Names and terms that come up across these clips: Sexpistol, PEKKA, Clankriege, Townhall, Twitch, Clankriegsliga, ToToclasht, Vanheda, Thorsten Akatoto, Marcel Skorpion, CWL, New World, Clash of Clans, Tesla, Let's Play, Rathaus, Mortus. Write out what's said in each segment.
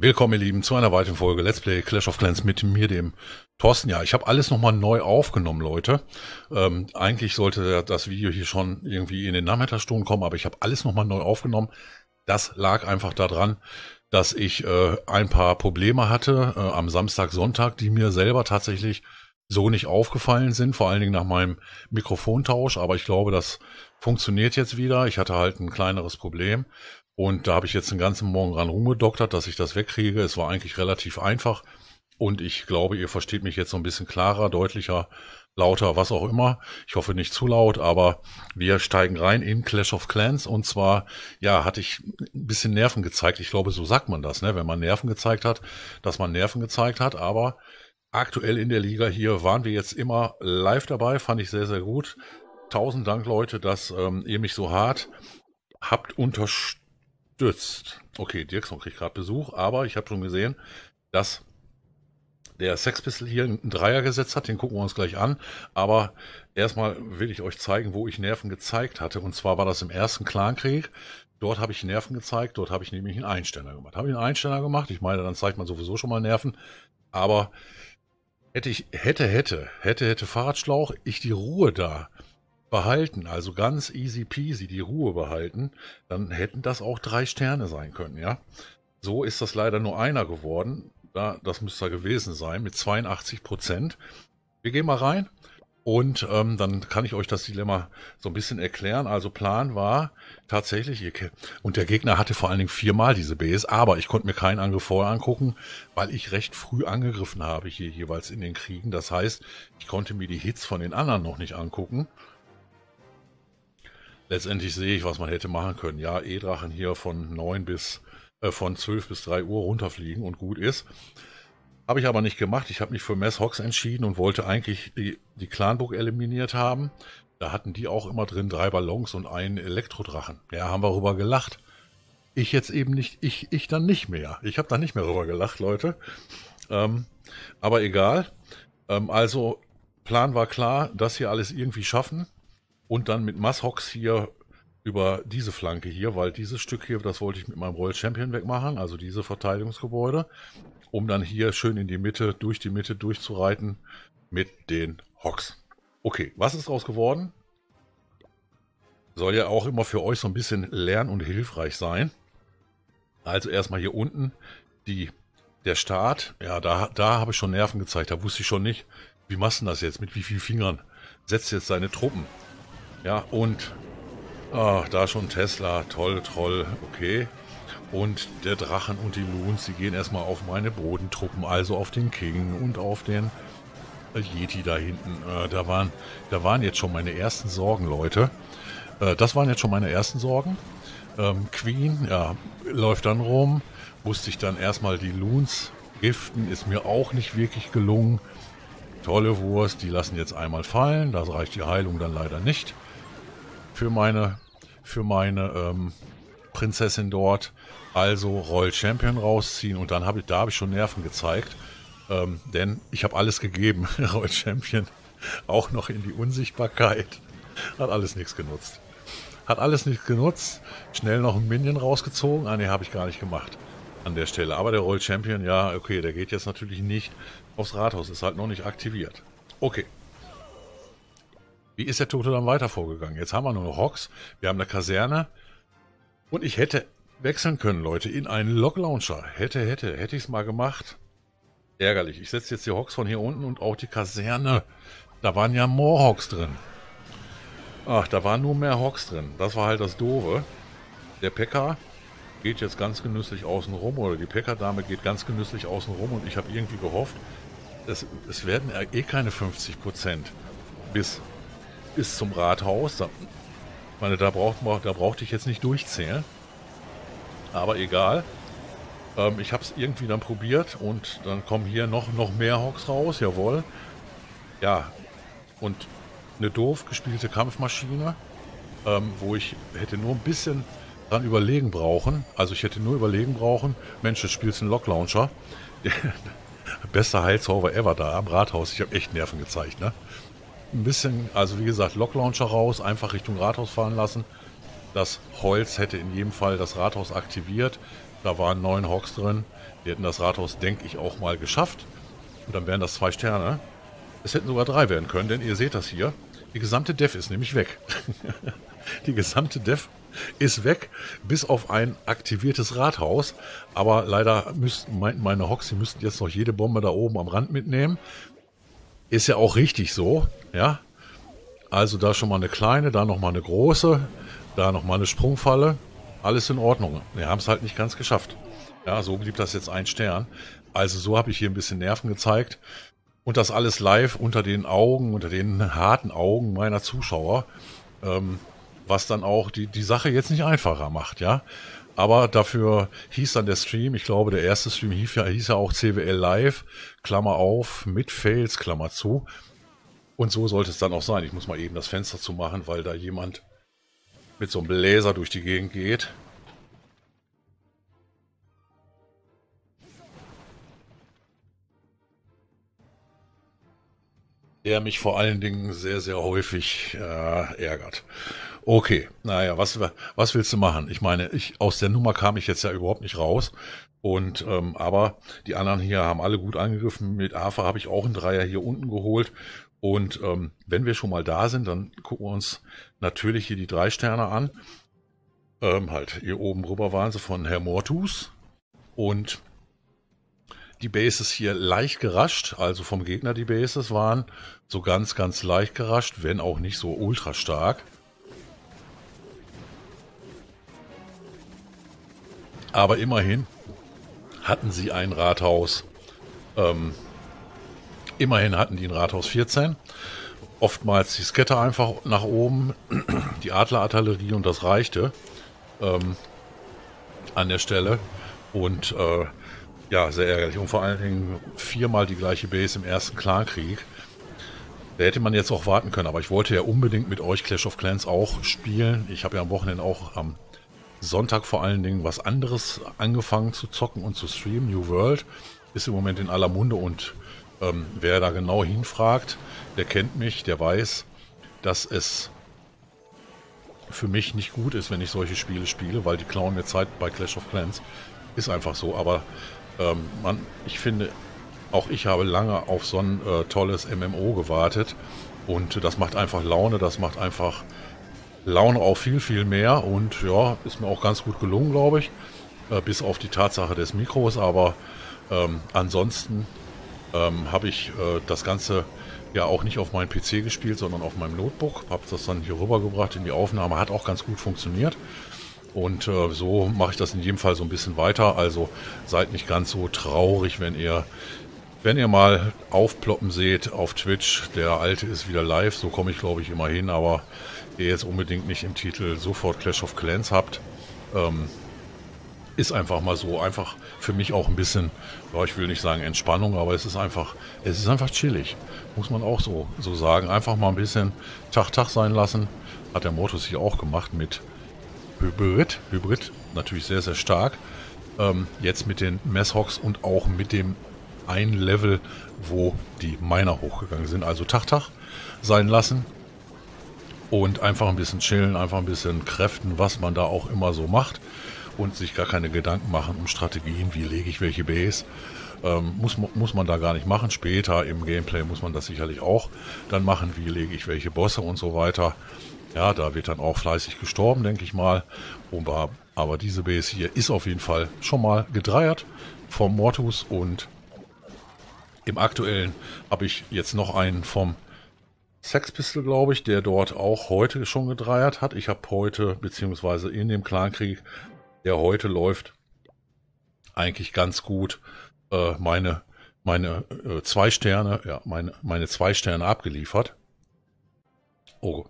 Willkommen, ihr Lieben, zu einer weiteren Folge Let's Play Clash of Clans mit mir, dem Thorsten. Ja, ich habe alles nochmal neu aufgenommen, Leute. Eigentlich sollte das Video hier schon irgendwie in den Nachmittagsstunden kommen, aber ich habe alles nochmal neu aufgenommen. Das lag einfach daran, dass ich ein paar Probleme hatte am Samstag, Sonntag, die mir selber tatsächlich so nicht aufgefallen sind, vor allen Dingen nach meinem Mikrofontausch. Aber ich glaube, das funktioniert jetzt wieder. Ich hatte halt ein kleineres Problem. Und da habe ich jetzt den ganzen Morgen ran rumgedoktert, dass ich das wegkriege. Es war eigentlich relativ einfach und ich glaube, ihr versteht mich jetzt so ein bisschen klarer, deutlicher, lauter, was auch immer. Ich hoffe nicht zu laut, aber wir steigen rein in Clash of Clans und zwar, ja, hatte ich ein bisschen Nerven gezeigt. Ich glaube, so sagt man das, ne? Wenn man Nerven gezeigt hat, dass man Nerven gezeigt hat, aber aktuell in der Liga hier waren wir jetzt immer live dabei, fand ich sehr, sehr gut. 1000 Dank, Leute, dass ihr mich so hart habt unterstützt. Okay, Dirkson kriegt gerade Besuch, aber ich habe schon gesehen, dass der Sexpistol hier einen Dreier gesetzt hat, den gucken wir uns gleich an, aber erstmal will ich euch zeigen, wo ich Nerven gezeigt hatte, und zwar war das im ersten Clankrieg. Dort habe ich Nerven gezeigt, dort habe ich nämlich einen Einsterner gemacht. Ich meine, dann zeigt man sowieso schon mal Nerven, aber hätte Fahrradschlauch ich die Ruhe da behalten, also ganz easy peasy die Ruhe behalten, dann hätten das auch 3 Sterne sein können, ja. So ist das leider nur einer geworden, das müsste da gewesen sein, mit 82%. Wir gehen mal rein und dann kann ich euch das Dilemma so ein bisschen erklären. Also Plan war tatsächlich, und der Gegner hatte vor allen Dingen 4-mal diese Bs, aber ich konnte mir keinen Angriff vorher angucken, weil ich recht früh angegriffen habe hier jeweils in den Kriegen. Das heißt, ich konnte mir die Hits von den anderen noch nicht angucken. Letztendlich sehe ich, was man hätte machen können. Ja, E-Drachen hier von 12 bis 3 Uhr runterfliegen und gut ist. Habe ich aber nicht gemacht. Ich habe mich für Mess Hox entschieden und wollte eigentlich die Clanburg eliminiert haben. Da hatten die auch immer drin 3 Ballons und einen Elektrodrachen. Ja, haben wir rüber gelacht. Ich jetzt eben nicht, ich dann nicht mehr. Ich habe da nicht mehr rüber gelacht, Leute. Aber egal. Also, Plan war klar, das hier alles irgendwie schaffen. Und dann mit Masshox hier über diese Flanke hier, weil dieses Stück hier, das wollte ich mit meinem Royal Champion wegmachen, also diese Verteidigungsgebäude, um dann hier schön in die Mitte durchzureiten mit den Hox. Okay, was ist daraus geworden? Soll ja auch immer für euch so ein bisschen lern- und hilfreich sein. Also erstmal hier unten der Start. Ja, da habe ich schon Nerven gezeigt, da wusste ich schon nicht, wie machst du das jetzt, mit wie vielen Fingern setzt jetzt seine Truppen. Ja, und da schon Tesla, toll, toll, okay. Und der Drachen und die Loons, die gehen erstmal auf meine Bodentruppen, also auf den King und auf den Yeti da hinten. Da waren jetzt schon meine ersten Sorgen, Leute. Queen, ja, läuft dann rum, musste ich dann erstmal die Loons giften, ist mir auch nicht wirklich gelungen. Tolle Wurst, die lassen jetzt einmal fallen, da reicht die Heilung dann leider nicht. Für meine Prinzessin dort, also Royal Champion rausziehen, und dann habe ich schon Nerven gezeigt, denn ich habe alles gegeben. Royal Champion auch noch in die Unsichtbarkeit, hat alles nichts genutzt, schnell noch ein Minion rausgezogen, habe ich gar nicht gemacht an der Stelle, aber der Royal Champion, ja okay, der geht jetzt natürlich nicht aufs Rathaus, ist halt noch nicht aktiviert. Okay. Wie ist der Tote dann weiter vorgegangen? Jetzt haben wir nur noch Hox, wir haben eine Kaserne und ich hätte wechseln können, Leute, in einen Log-Launcher. Hätte ich es mal gemacht. Ärgerlich. Ich setze jetzt die Hox von hier unten und auch die Kaserne. Da waren ja more Hox drin. Ach, da waren nur mehr Hox drin. Das war halt das Doofe. Der Pekka geht jetzt ganz genüsslich außen rum, oder die Pekka-Dame geht ganz genüsslich außen rum, und ich habe irgendwie gehofft, es werden eh keine 50% bis zum Rathaus. Ich meine, da brauchte ich jetzt nicht durchzählen. Aber egal. Ich habe es irgendwie dann probiert und dann kommen hier noch mehr Hox raus. Jawohl. Ja. Und eine doof gespielte Kampfmaschine, wo ich hätte nur ein bisschen dran überlegen brauchen. Also ich hätte nur überlegen brauchen, Mensch, das Spiel ist ein Log-Launcher. Bester Heilzauber ever da am Rathaus. Ich habe echt Nerven gezeigt, ne? Ein bisschen, also wie gesagt, Log-Launcher raus, einfach Richtung Rathaus fahren lassen. Das Holz hätte in jedem Fall das Rathaus aktiviert. Da waren 9 Hawks drin. Die hätten das Rathaus, denke ich, auch mal geschafft. Und dann wären das 2 Sterne. Es hätten sogar 3 werden können, denn ihr seht das hier. Die gesamte Def ist nämlich weg. Die gesamte Def ist weg, bis auf ein aktiviertes Rathaus. Aber leider meinten meine Hawks, sie müssten jetzt noch jede Bombe da oben am Rand mitnehmen. Ist ja auch richtig so, ja. Also da schon mal eine kleine, da nochmal eine große, da nochmal eine Sprungfalle. Alles in Ordnung. Wir haben es halt nicht ganz geschafft. Ja, so blieb das jetzt ein Stern. Also so habe ich hier ein bisschen Nerven gezeigt. Und das alles live unter den Augen, unter den harten Augen meiner Zuschauer. Was dann auch die Sache jetzt nicht einfacher macht, ja. Aber dafür hieß dann der Stream, ich glaube der erste Stream hieß ja auch CWL Live, Klammer auf, mit Fails, Klammer zu. Und so sollte es dann auch sein. Ich muss mal eben das Fenster zumachen, weil da jemand mit so einem Bläser durch die Gegend geht. Der mich vor allen Dingen sehr, sehr häufig ärgert. Okay, naja, was willst du machen? Ich meine, aus der Nummer kam ich jetzt ja überhaupt nicht raus. Und aber die anderen hier haben alle gut angegriffen. Mit AFA habe ich auch einen Dreier hier unten geholt. Und wenn wir schon mal da sind, dann gucken wir uns natürlich hier die 3 Sterne an. Halt, hier oben rüber waren sie von Herr Mortus. Und die Bases hier leicht gerascht, also vom Gegner die Bases waren so ganz, ganz leicht gerascht, wenn auch nicht so ultra stark. Aber immerhin hatten sie ein Rathaus, immerhin hatten die ein Rathaus 14. Oftmals die Scatter einfach nach oben, die Adlerartillerie und das reichte an der Stelle. Und ja, sehr ärgerlich. Und vor allen Dingen 4-mal die gleiche Base im ersten Clankrieg. Da hätte man jetzt auch warten können. Aber ich wollte ja unbedingt mit euch Clash of Clans auch spielen. Ich habe ja am Wochenende auch am Sonntag vor allen Dingen was anderes angefangen zu zocken und zu streamen. New World ist im Moment in aller Munde. Und wer da genau hinfragt, der kennt mich, der weiß, dass es für mich nicht gut ist, wenn ich solche Spiele spiele, weil die klauen mir Zeit bei Clash of Clans. Ist einfach so, aber ich finde, auch ich habe lange auf so ein tolles MMO gewartet und das macht einfach Laune, auf viel, viel mehr und ja, ist mir auch ganz gut gelungen, glaube ich, bis auf die Tatsache des Mikros, aber ansonsten habe ich das Ganze ja auch nicht auf meinem PC gespielt, sondern auf meinem Notebook, habe das dann hier rübergebracht in die Aufnahme, hat auch ganz gut funktioniert. Und so mache ich das in jedem Fall so ein bisschen weiter. Also seid nicht ganz so traurig, wenn ihr mal aufploppen seht auf Twitch. Der alte ist wieder live, so komme ich glaube ich immer hin. Aber ihr jetzt unbedingt nicht im Titel sofort Clash of Clans habt, ist einfach mal so. Einfach für mich auch ein bisschen, ja, ich will nicht sagen Entspannung, aber es ist einfach chillig. Muss man auch so sagen. Einfach mal ein bisschen Tag sein lassen. Hat der Mortus hier auch gemacht mit Hybrid, natürlich sehr, sehr stark. Jetzt mit den Messhawks und auch mit dem einen Level, wo die Miner hochgegangen sind. Also Tag sein lassen und einfach ein bisschen chillen, einfach ein bisschen kräften, was man da auch immer so macht und sich gar keine Gedanken machen um Strategien, wie lege ich welche Base. Muss man da gar nicht machen. Später im Gameplay muss man das sicherlich auch dann machen, wie lege ich welche Bosse und so weiter. Ja, da wird dann auch fleißig gestorben, denke ich mal. Aber diese Base hier ist auf jeden Fall schon mal gedreiert vom Mortus. Und im aktuellen habe ich jetzt noch einen vom Sexpistol, glaube ich, der dort auch heute schon gedreiert hat. Ich habe heute, beziehungsweise in dem Clankrieg, der heute läuft, eigentlich ganz gut meine 2 Sterne abgeliefert. Oh,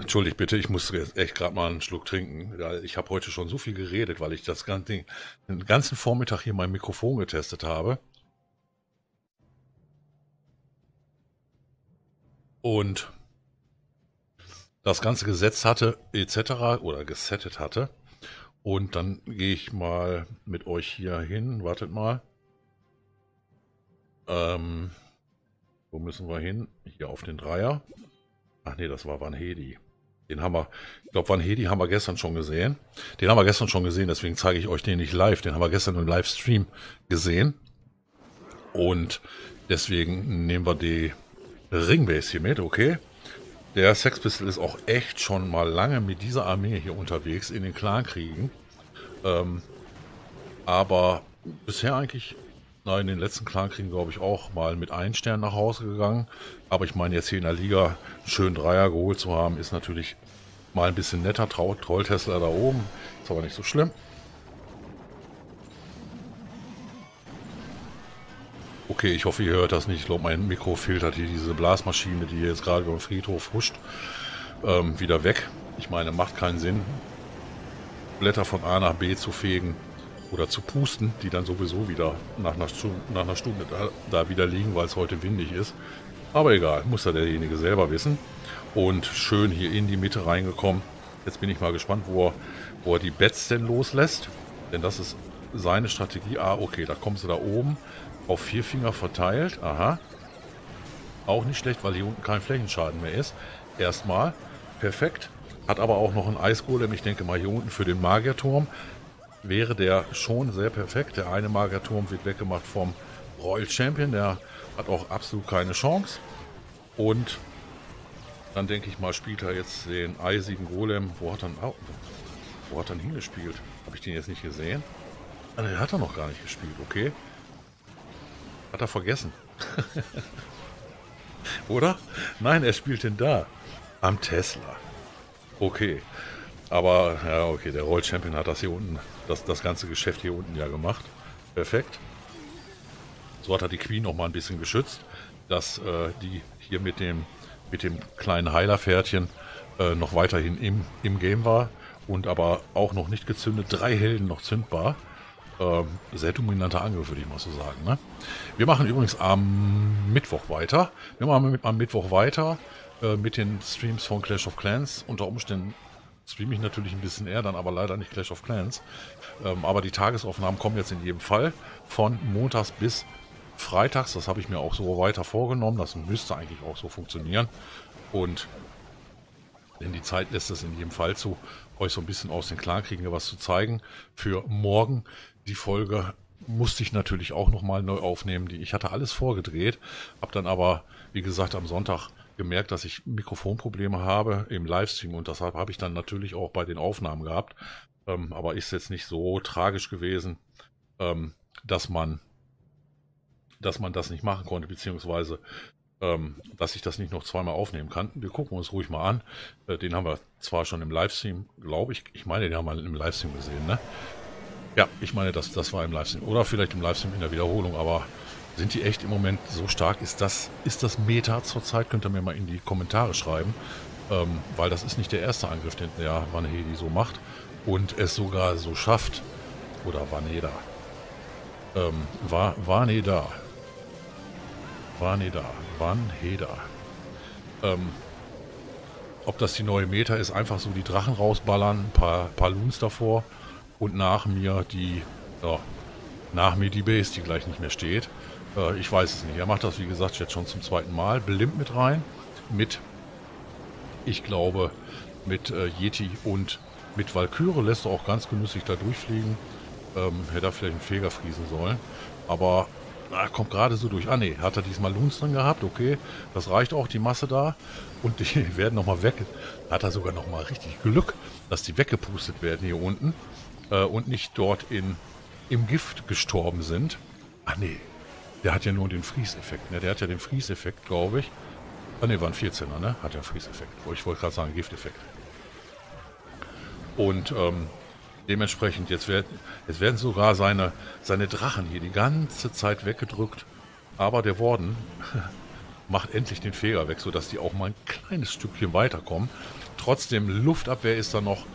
entschuldigt bitte, ich muss jetzt echt gerade mal einen Schluck trinken. Ich habe heute schon so viel geredet, weil ich das ganze Ding den ganzen Vormittag hier mein Mikrofon getestet habe. Und das Ganze gesetzt hatte, etc. oder gesettet hatte. Und dann gehe ich mal mit euch hier hin. Wartet mal. Wo müssen wir hin? Hier auf den Dreier. Ach nee, das war Vanheda. Den haben wir, ich glaube, Vanheda haben wir gestern schon gesehen. Den haben wir gestern schon gesehen, deswegen zeige ich euch den nicht live. Den haben wir gestern im Livestream gesehen. Und deswegen nehmen wir die Ringbase hier mit, okay? Der Sexpistol ist auch echt schon mal lange mit dieser Armee hier unterwegs in den Clankriegen. Aber bisher eigentlich, nein, in den letzten Clankriegen glaube ich auch mal mit 1 Stern nach Hause gegangen. Aber ich meine, jetzt hier in der Liga schön 3er geholt zu haben, ist natürlich mal ein bisschen netter. Troll-Tesla da oben, ist aber nicht so schlimm. Okay, ich hoffe, ihr hört das nicht. Ich glaube, mein Mikro filtert hier diese Blasmaschine, die hier jetzt gerade über den Friedhof huscht, wieder weg. Ich meine, macht keinen Sinn, Blätter von A nach B zu fegen oder zu pusten, die dann sowieso wieder nach einer Stunde da wieder liegen, weil es heute windig ist. Aber egal, muss ja derjenige selber wissen. Und schön hier in die Mitte reingekommen. Jetzt bin ich mal gespannt, wo er die Bets denn loslässt. Denn das ist seine Strategie. Ah, okay, da kommen sie da oben. Auf 4 Finger verteilt. Aha. Auch nicht schlecht, weil hier unten kein Flächenschaden mehr ist. Erstmal. Perfekt. Hat aber auch noch einen Eisgolem. Ich denke mal, hier unten für den Magierturm wäre der schon sehr perfekt. Der eine Magierturm wird weggemacht vom Royal Champion. Der hat auch absolut keine Chance. Und dann denke ich mal, spielt er jetzt den eisigen Golem. Wo hat er hingespielt? Habe ich den jetzt nicht gesehen? Den hat er noch gar nicht gespielt. Okay. Hat er vergessen. Oder? Nein, er spielt denn da. Am Tesla. Okay. Aber, ja, okay, der Royal Champion hat das hier unten, das ganze Geschäft hier unten ja gemacht. Perfekt. So hat er die Queen noch mal ein bisschen geschützt, dass die hier mit dem kleinen Heilerpferdchen noch weiterhin im Game war und aber auch noch nicht gezündet. 3 Helden noch zündbar. Sehr dominanter Angriff, würde ich mal so sagen. Ne? Wir machen übrigens am Mittwoch weiter. Wir machen am Mittwoch weiter mit den Streams von Clash of Clans. Unter Umständen streame ich natürlich ein bisschen eher, dann aber leider nicht Clash of Clans. Aber die Tagesaufnahmen kommen jetzt in jedem Fall von montags bis freitags. Das habe ich mir auch so weiter vorgenommen. Das müsste eigentlich auch so funktionieren. Und denn die Zeit lässt es in jedem Fall zu, euch so ein bisschen aus den Clankriegen was zu zeigen. Für morgen die Folge musste ich natürlich auch nochmal neu aufnehmen. Ich hatte alles vorgedreht, habe dann aber, wie gesagt, am Sonntag gemerkt, dass ich Mikrofonprobleme habe im Livestream und deshalb habe ich dann natürlich auch bei den Aufnahmen gehabt. Aber ist jetzt nicht so tragisch gewesen, dass man das nicht machen konnte, beziehungsweise dass ich das nicht noch zweimal aufnehmen kann. Wir gucken uns ruhig mal an. Den haben wir zwar schon im Livestream, glaube ich. Ich meine, den haben wir im Livestream gesehen, ne? Ja, ich meine, das war im Livestream. Oder vielleicht im Livestream in der Wiederholung. Aber sind die echt im Moment so stark? Ist das Meta zurzeit? Könnt ihr mir mal in die Kommentare schreiben. Weil das ist nicht der erste Angriff, den der Vanheda so macht. Und es sogar so schafft. Oder Vanheda. Vanheda. Ob das die neue Meta ist, einfach so die Drachen rausballern, ein paar Loons davor und nach mir die Base, die gleich nicht mehr steht. Ich weiß es nicht. Er macht das, wie gesagt, jetzt schon zum 2. Mal. Blimp mit rein. Ich glaube, mit Yeti und mit Valkyrie lässt er auch ganz genüsslich da durchfliegen. Hätte er vielleicht einen Feger friesen sollen. Aber kommt gerade so durch. Ah ne, hat er diesmal Loons drin gehabt, okay. Das reicht auch, die Masse da. Und die werden nochmal weg. Hat er sogar nochmal richtig Glück, dass die weggepustet werden hier unten. Und nicht dort im Gift gestorben sind. Ah ne, der hat ja nur den Frieseffekt, ne? Der hat ja den Frieseffekt, glaube ich. Ah ne, war ein 14er, ne? Hat ja einen Frieseffekt. Ich wollte gerade sagen, Gifteffekt. Und, dementsprechend, jetzt werden sogar seine Drachen hier die ganze Zeit weggedrückt. Aber der Warden macht endlich den Feger weg, sodass die auch mal ein kleines Stückchen weiterkommen. Trotzdem, Luftabwehr ist da noch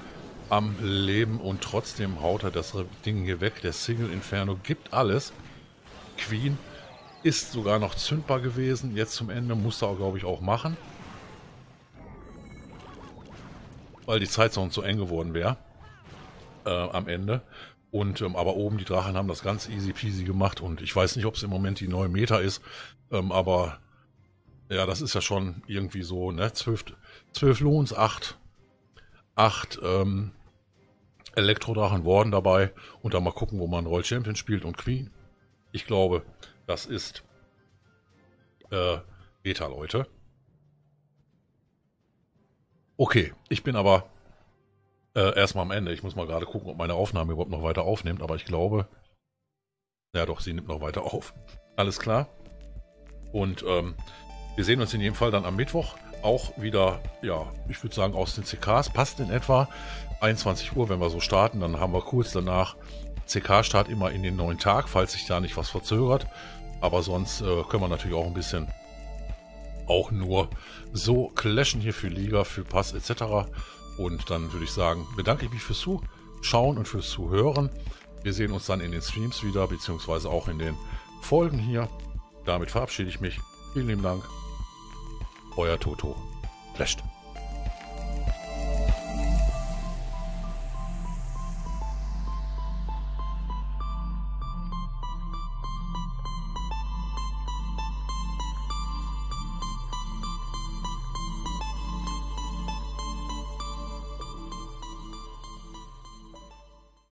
am Leben und trotzdem haut er das Ding hier weg. Der Single Inferno gibt alles. Queen ist sogar noch zündbar gewesen. Jetzt zum Ende muss er, glaube ich, auch machen. Weil die Zeit sonst so eng geworden wäre. Am Ende. Und aber oben die Drachen haben das ganz easy peasy gemacht und ich weiß nicht, ob es im Moment die neue Meta ist, aber ja, das ist ja schon irgendwie so, ne, 12 Lohns, 8 8 Elektrodrachen Warden dabei und dann mal gucken, wo man Royal Champion spielt und Queen. Ich glaube, das ist Beta, Leute. Okay, ich bin aber erstmal am Ende. Ich muss mal gerade gucken, ob meine Aufnahme überhaupt noch weiter aufnimmt, aber ich glaube, ja doch, sie nimmt noch weiter auf. Alles klar. Und wir sehen uns in jedem Fall dann am Mittwoch auch wieder, ja, ich würde sagen aus den CKs, passt in etwa 21 Uhr, wenn wir so starten, dann haben wir kurz danach CK-Start immer in den neuen Tag, falls sich da nicht was verzögert, aber sonst können wir natürlich auch ein bisschen auch nur so clashen hier für Liga, für Pass etc. Und dann würde ich sagen, bedanke ich mich fürs Zuschauen und fürs Zuhören. Wir sehen uns dann in den Streams wieder, beziehungsweise auch in den Folgen hier. Damit verabschiede ich mich. Vielen lieben Dank. Euer Toto. Clasht.